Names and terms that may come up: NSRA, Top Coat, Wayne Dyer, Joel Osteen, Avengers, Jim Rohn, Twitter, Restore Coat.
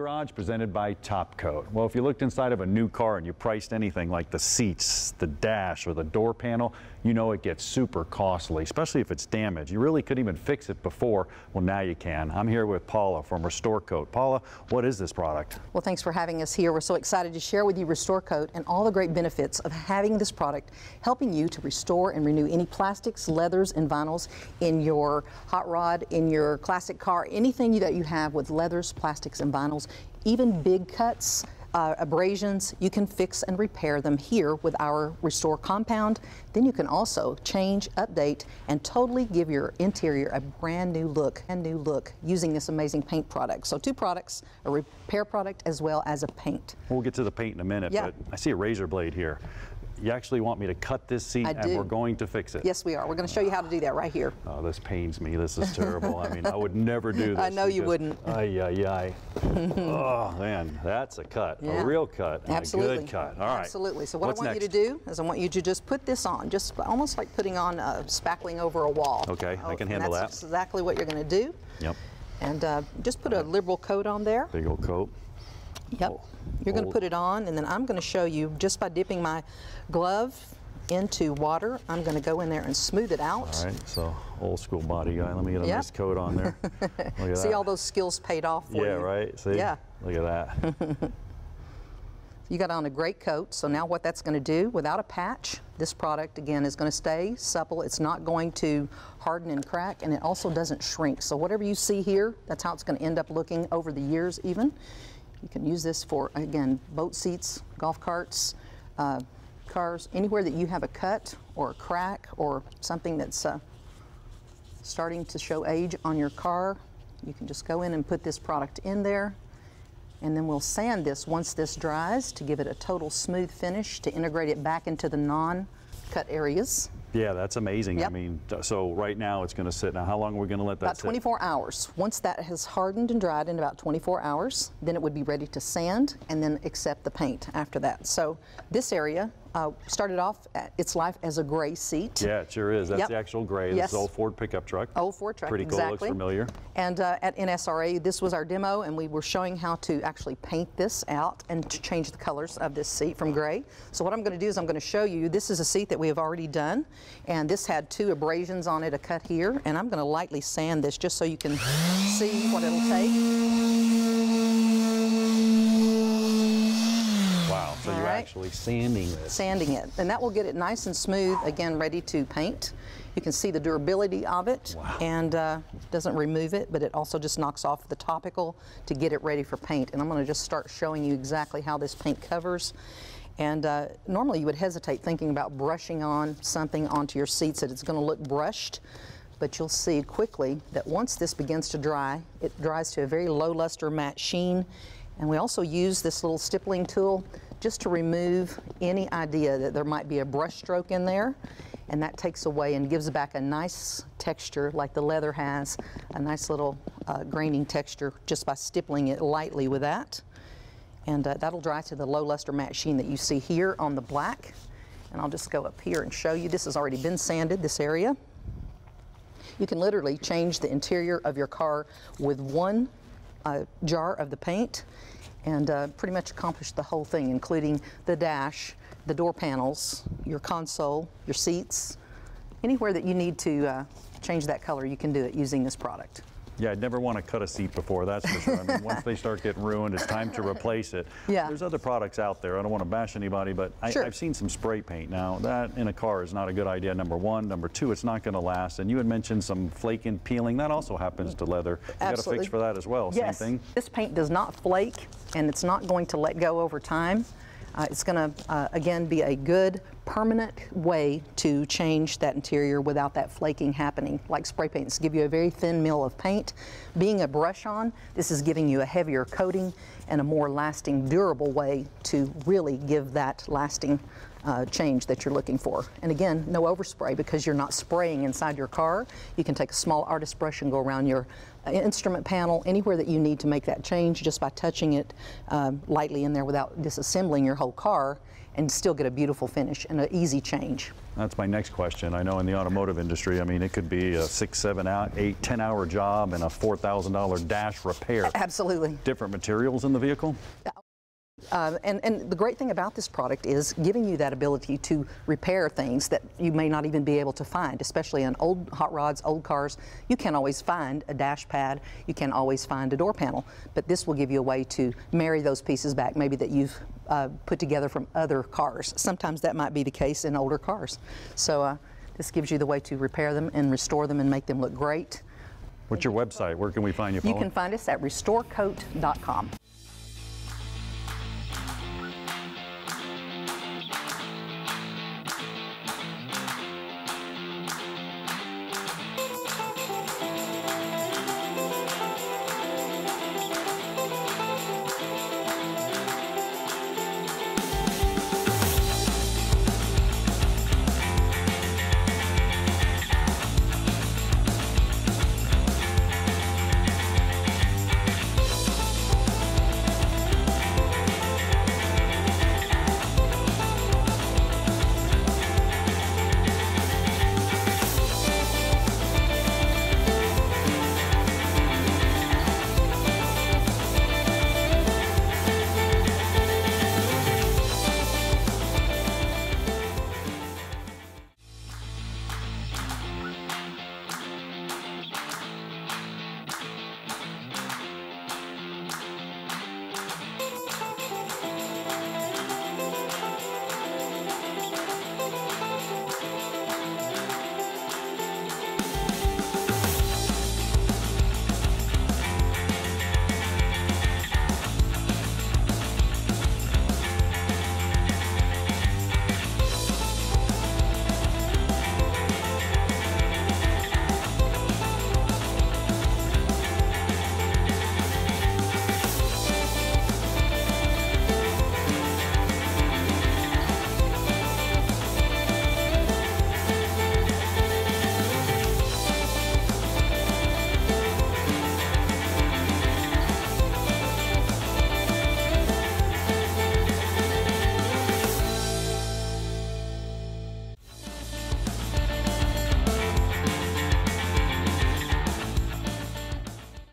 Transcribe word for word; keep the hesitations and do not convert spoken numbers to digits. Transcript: Garage presented by Top Coat. Well, if you looked inside of a new car and you priced anything like the seats, the dash, or the door panel, you know it gets super costly, especially if it's damaged. You really couldn't even fix it before. Well, now you can. I'm here with Paula from Restore Coat. Paula, what is this product? Well, thanks for having us here. We're so excited to share with you Restore Coat and all the great benefits of having this product, helping you to restore and renew any plastics, leathers, and vinyls in your hot rod, in your classic car, anything that you have with leathers, plastics, and vinyls, even big cuts, uh, abrasions, you can fix and repair them here with our Restore compound. Then you can also change, update, and totally give your interior a brand new look, a new look using this amazing paint product. So two products, a repair product as well as a paint. We'll get to the paint in a minute, yeah. But I see a razor blade here. You actually want me to cut this seat and we're going to fix it? Yes, we are. We're going to show you how to do that right here. Oh, this pains me. This is terrible. I mean, I would never do this. I know you wouldn't. Ay, ay, ay. Oh, man, that's a cut. Yeah. A real cut. Absolutely. A good cut. All right. Absolutely. So what What's I want next? you to do is I want you to just put this on, just almost like putting on a spackling over a wall. Okay, oh, I can handle that's that. That's exactly what you're going to do. Yep. And uh, just put right. a liberal coat on there. Big old coat. Yep. Oh. You're going to put it on, and then I'm going to show you just by dipping my glove into water. I'm going to go in there and smooth it out. All right, so old school body guy. Let me get a yep. nice coat on there. Look at that. See, all those skills paid off for yeah, you. Yeah, right. See? Yeah. Look at that. You got on a great coat, so now what that's going to do, without a patch, this product, again, is going to stay supple. It's not going to harden and crack, and it also doesn't shrink. So whatever you see here, that's how it's going to end up looking over the years even. You can use this for, again, boat seats, golf carts, uh, cars, anywhere that you have a cut or a crack or something that's uh, starting to show age on your car. You can just go in and put this product in there, and then we'll sand this once this dries to give it a total smooth finish to integrate it back into the non-cut areas. Yeah, that's amazing. Yep. I mean, so right now it's going to sit. Now, how long are we going to let that sit? About twenty-four sit? hours. Once that has hardened and dried in about twenty-four hours, then it would be ready to sand and then accept the paint after that. So this area uh, started off at its life as a gray seat. Yeah, it sure is. That's yep. the actual gray. Yes. This is old Ford pickup truck. Old Ford truck, Pretty cool. Exactly. Looks familiar. And uh, at N S R A, this was our demo, and we were showing how to actually paint this out and to change the colors of this seat from gray. So what I'm going to do is I'm going to show you. This is a seat that we have already done. And this had two abrasions on it, a cut here, and I'm going to lightly sand this just so you can see what it'll take. Wow, so All you're right. actually sanding this. Sanding it, and that will get it nice and smooth, again, ready to paint. You can see the durability of it, wow. and uh, doesn't remove it, but it also just knocks off the topical to get it ready for paint. And I'm going to just start showing you exactly how this paint covers. And uh, normally you would hesitate thinking about brushing on something onto your seats that it's going to look brushed, but you'll see quickly that once this begins to dry, it dries to a very low luster matte sheen. And we also use this little stippling tool just to remove any idea that there might be a brush stroke in there, and that takes away and gives back a nice texture like the leather has, a nice little uh, graining texture just by stippling it lightly with that. And uh, that'll dry to the low luster matte sheen that you see here on the black. And I'll just go up here and show you. This has already been sanded, this area. You can literally change the interior of your car with one uh, jar of the paint and uh, pretty much accomplish the whole thing, including the dash, the door panels, your console, your seats. Anywhere that you need to uh, change that color, you can do it using this product. Yeah, I'd never want to cut a seat before, that's for sure. I mean, once they start getting ruined, it's time to replace it. Yeah. There's other products out there. I don't want to bash anybody, but I, sure. I've seen some spray paint. Now, that in a car is not a good idea, number one. Number two, it's not going to last. And you had mentioned some flaking, peeling. That also happens to leather. You've got to fix for that as well. Yes. Same thing. This paint does not flake, and it's not going to let go over time. Uh, it's going to, uh, again, be a good, permanent way to change that interior without that flaking happening, like spray paints give you a very thin mill of paint. Being a brush on, this is giving you a heavier coating and a more lasting, durable way to really give that lasting uh, change that you're looking for. And again, no overspray because you're not spraying inside your car. You can take a small artist brush and go around your instrument panel, anywhere that you need to make that change just by touching it um, lightly in there without disassembling your whole car and still get a beautiful finish and an easy change. That's my next question. I know in the automotive industry, I mean, it could be a six, seven, eight, ten hour job and a four thousand dollar dash repair. Absolutely. Different materials in the vehicle? Uh, and, and the great thing about this product is giving you that ability to repair things that you may not even be able to find, especially on old hot rods, old cars. You can't always find a dash pad. You can't always find a door panel. But this will give you a way to marry those pieces back, maybe that you've uh, put together from other cars. Sometimes that might be the case in older cars. So uh, this gives you the way to repair them and restore them and make them look great. What's your website? Where can we find you, Paula? You can find us at restore coat dot com.